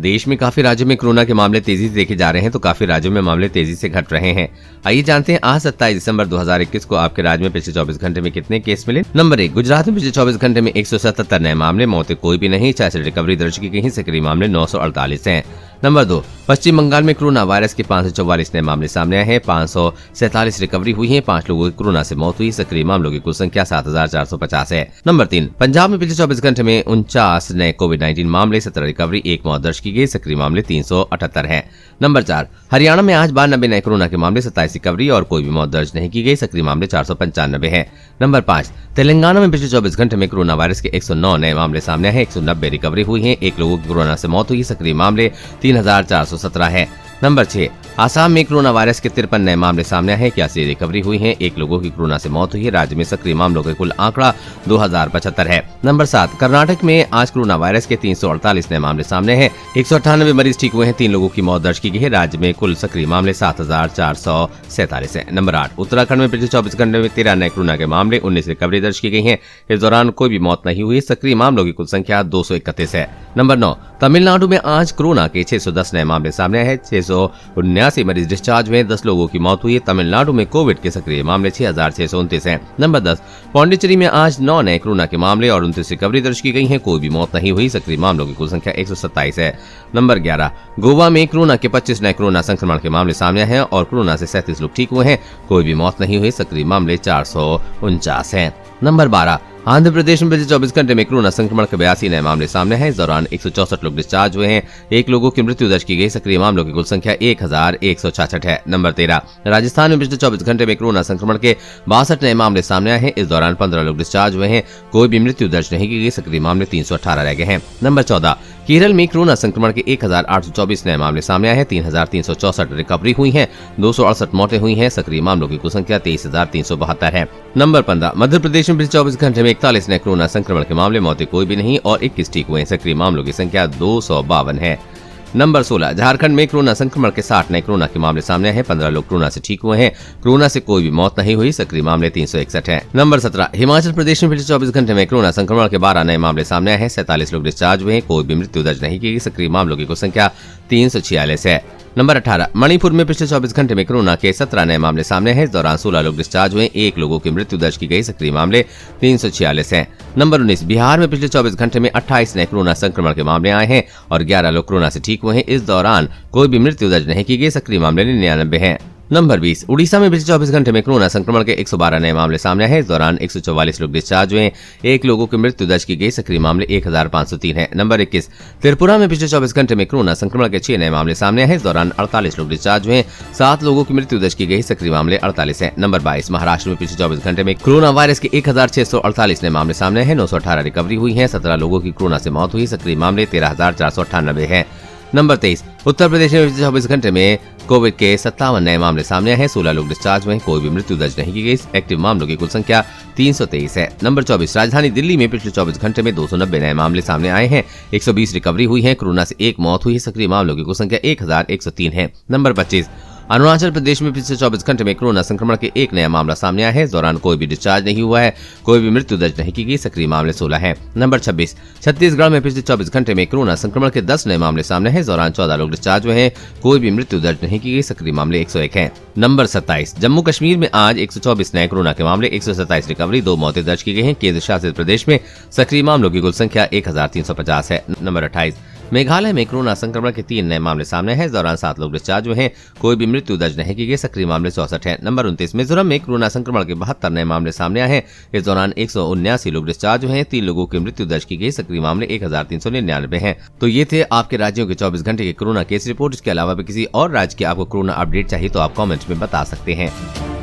देश में काफी राज्यों में कोरोना के मामले तेजी से देखे जा रहे हैं तो काफी राज्यों में मामले तेजी से घट रहे हैं। आइए जानते हैं आज 27 दिसंबर 2021 को आपके राज्य में पिछले 24 घंटे में कितने केस मिले। नंबर 1, गुजरात में पिछले 24 घंटे में 177 नए मामले, मौतें कोई भी नहीं, 66 रिकवरी दर्ज की गई, सक्रिय मामले 948 है। नंबर 2, पश्चिम बंगाल में कोरोना वायरस के 544 नए मामले सामने आए हैं, 547 रिकवरी हुई है, 5 लोगों की कोरोना से मौत हुई, सक्रिय मामलों की कुल संख्या 7450 है। नंबर 3, पंजाब में पिछले 24 घंटे में 49 नए कोविड-19 मामले, 17 रिकवरी, 1 मौत दर्ज की गई, सक्रिय मामले 378 है। नंबर 4, हरियाणा में आज 92 नए कोरोना के मामले, 27 रिकवरी और कोई भी मौत दर्ज नहीं की गई, सक्रिय मामले 495 है। नंबर 5, तेलंगाना में पिछले 24 घंटे में कोरोना वायरस के 109 नए मामले सामने आए, 190 रिकवरी हुई है, 1 लोगों की कोरोना से मौत हुई, सक्रिय मामले 3417 है। नंबर 6, आसाम में कोरोना वायरस के 53 नए मामले सामने आए, 81 रिकवरी हुई है, 1 लोगों की कोरोना से मौत हुई है, राज्य में सक्रिय मामलों का कुल आंकड़ा 2075 है। नंबर 7, कर्नाटक में आज कोरोना वायरस के 348 नए मामले सामने हैं, 198 मरीज ठीक हुए हैं, 3 लोगों की मौत दर्ज की गई है, राज्य में कुल सक्रिय मामले 7447 है। नंबर 8, उत्तराखंड में पिछले 24 घंटे में 13 नए कोरोना के मामले, 19 रिकवरी दर्ज की गई है, इस दौरान कोई भी मौत नहीं हुई, सक्रिय मामलों की कुल संख्या 231 है। नंबर 9, तमिलनाडु में आज कोरोना के 610 नए मामले सामने आए हैं, 679 मरीज डिस्चार्ज हुए, 10 लोगों की मौत हुई है, तमिलनाडु में कोविड के सक्रिय मामले 6629 हैं। नंबर 10, पौंडीचेरी में आज 9 नए कोरोना के मामले और 29 रिकवरी दर्ज की गई हैं, कोई भी मौत नहीं हुई, सक्रिय मामलों की कुल संख्या 127 है। नंबर 11, गोवा में कोरोना के 25 नए कोरोना संक्रमण के मामले सामने आए हैं और कोरोना से 37 लोग ठीक हुए हैं, कोई भी मौत नहीं हुई, सक्रिय मामले 449 है। नंबर 12, आंध्र प्रदेश में पिछले 24 घंटे में कोरोना संक्रमण के 82 नए मामले सामने हैं, इस दौरान 164 लोग डिस्चार्ज हुए हैं, 1 लोगों की मृत्यु दर्ज की गई, सक्रिय मामलों की कुल संख्या 1166 है। नंबर 13, राजस्थान में पिछले 24 घंटे में कोरोना संक्रमण के 62 नए मामले सामने आए हैं, इस दौरान 15 लोग डिस्चार्ज हुए हैं, कोई भी मृत्यु दर्ज नहीं की गई, सक्रिय मामले 318 रह गए हैं। नंबर 14, केरल में कोरोना संक्रमण के 1824 नए मामले सामने आए हैं, 3364 रिकवरी हुई है, 268 मौतें हुई है, सक्रिय मामलों की कुल संख्या 23,372 है। नंबर 15, मध्य प्रदेश में पिछले 24 घंटे 41 नए कोरोना संक्रमण के मामले, मौतें कोई भी नहीं और 21 ठीक हुए, सक्रिय मामलों की संख्या 252 है। नंबर 16, झारखंड में कोरोना संक्रमण के 60 नए कोरोना के मामले सामने आए हैं, 15 लोग कोरोना से ठीक हुए हैं, कोरोना से कोई भी मौत नहीं हुई, सक्रिय मामले 361 है। नंबर 17, हिमाचल प्रदेश में पिछले 24 घंटे में कोरोना संक्रमण के 12 नए मामले सामने आए हैं, 47 लोग डिस्चार्ज हुए हैं, कोई भी मृत्यु दर्ज नहीं की, सक्रिय मामलों की कुल संख्या 346 है। नंबर 18, मणिपुर में पिछले 24 घंटे में कोरोना के 17 नए मामले सामने हैं, इस दौरान 16 लोग डिस्चार्ज हुए, 1 लोगों की मृत्यु दर्ज की गई, सक्रिय मामले 346 हैं। नंबर 19, बिहार में पिछले 24 घंटे में 28 नए कोरोना संक्रमण के मामले आए हैं और 11 लोग कोरोना से ठीक हुए हैं, इस दौरान कोई भी मृत्यु दर्ज नहीं की गई, सक्रिय मामले 99 हैं। नंबर 20, उड़ीसा में पिछले 24 घंटे में कोरोना संक्रमण के 112 नए मामले सामने आए, इस दौरान 144 लोग डिस्चार्ज हुए, 1 लोगों की मृत्यु दर्ज की गई, सक्रिय मामले 1503 है। नंबर 21, त्रिपुरा में पिछले 24 घंटे में कोरोना संक्रमण के 6 नए मामले सामने आए, इस दौरान 48 लोग डिस्चार्ज हुए, 7 लोगों की मृत्यु दर्ज की गई, सक्रिय मामले 48 है। नंबर 22, महाराष्ट्र में पिछले 24 घंटे में कोरोना वायरस के 1648 नए मामले सामने हैं, 918 रिकवरी हुई है, 17 लोगों की कोरोना से मौत हुई, सक्रिय मामले 13,498 है। नंबर 23, उत्तर प्रदेश में पिछले 24 घंटे में कोविड के 57 नए मामले सामने आए हैं, 16 लोग डिस्चार्ज हुए, कोई भी मृत्यु दर्ज नहीं की गई, एक्टिव मामलों की कुल संख्या 323 है। नंबर 24, राजधानी दिल्ली में पिछले 24 घंटे में 290 नए मामले सामने आए हैं, 120 रिकवरी हुई है, कोरोना से 1 मौत हुई है, सक्रिय मामलों की कुल संख्या 1103 है। नंबर 25, अरुणाचल प्रदेश में पिछले 24 घंटे में कोरोना संक्रमण के 1 नया मामला सामने आया है, इस दौरान कोई भी डिस्चार्ज नहीं हुआ है, कोई भी मृत्यु दर्ज नहीं की गई, सक्रिय मामले 16 हैं। नंबर 26, छत्तीसगढ़ में पिछले 24 घंटे में कोरोना संक्रमण के 10 नए मामले सामने हैं, इस दौरान 14 लोग डिस्चार्ज हुए हैं, कोई भी मृत्यु दर्ज नहीं की गई, सक्रिय मामले 101 हैं। नंबर 27, जम्मू कश्मीर में आज 124 नए कोरोना के मामले, 127 रिकवरी, 2 मौतें दर्ज की गई हैं, केंद्र शासित प्रदेश में सक्रिय मामलों की कुल संख्या 1350 है। नंबर 28, मेघालय में कोरोना संक्रमण के 3 नए मामले सामने हैं, इस दौरान 7 लोग डिस्चार्ज हुए हैं, कोई भी मृत्यु दर्ज नहीं की गई, सक्रिय मामले 64 है। नंबर 29, मिजोरम में कोरोना संक्रमण के 72 नए मामले सामने आए हैं, इस दौरान 179 लोग डिस्चार्ज हुए हैं, 3 लोगों की मृत्यु दर्ज की गई, सक्रिय मामले 1399 है। तो ये थे आपके राज्यों के 24 घंटे के कोरोना केस रिपोर्ट। इसके अलावा भी किसी और राज्य के आपको कोरोना अपडेट चाहिए तो आप कॉमेंट में बता सकते हैं।